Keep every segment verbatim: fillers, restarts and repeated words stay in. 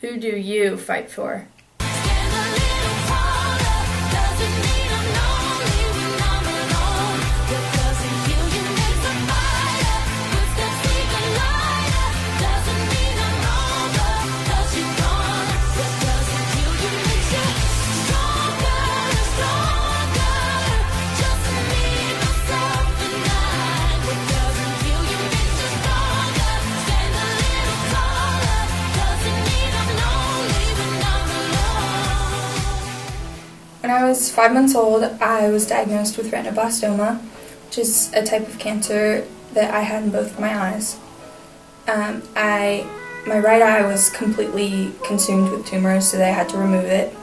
Who do you fight for? When I was five months old, I was diagnosed with retinoblastoma, which is a type of cancer that I had in both of my eyes. Um, I, my right eye was completely consumed with tumors, so they had to remove it.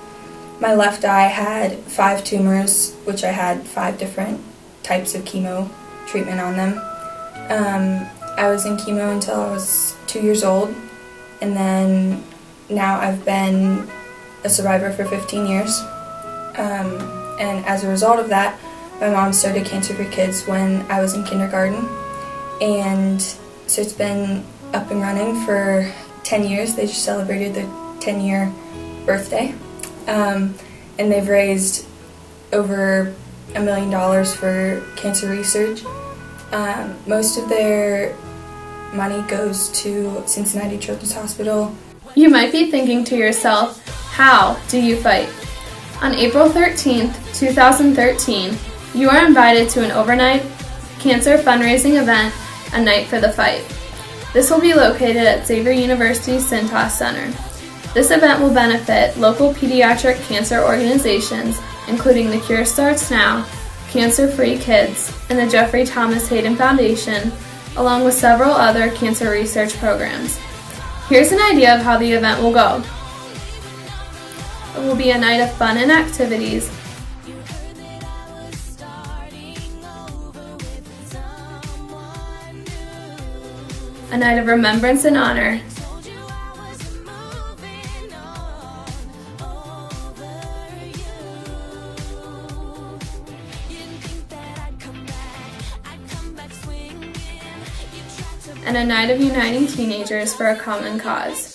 My left eye had five tumors, which I had five different types of chemo treatment on them. Um, I was in chemo until I was two years old, and then now I've been a survivor for fifteen years. Um, and as a result of that, my mom started CancerFree Kids when I was in kindergarten, and so it's been up and running for ten years. They just celebrated their ten year birthday, um, and they've raised over a million dollars for cancer research. Um, most of their money goes to Cincinnati Children's Hospital. You might be thinking to yourself, how do you fight? On April thirteenth, two thousand thirteen, you are invited to an overnight cancer fundraising event, A Night for the Fight. This will be located at Xavier University's Cintas Center. This event will benefit local pediatric cancer organizations, including the Cure Starts Now, CancerFree Kids, and the Jeffrey Thomas Hayden Foundation, along with several other cancer research programs. Here's an idea of how the event will go. It will be a night of fun and activities. A night of remembrance and honor. And a night of uniting teenagers for a common cause.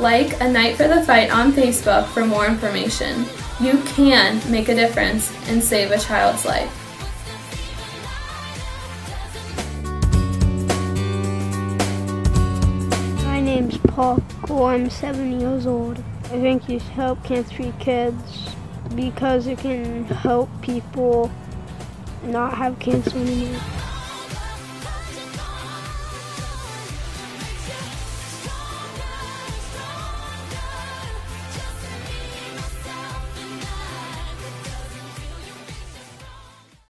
Like A Night for the Fight on Facebook for more information. You can make a difference and save a child's life. My name's Paul Cole. I'm seven years old. I think you should help CancerFree Kids because it can help people not have cancer anymore.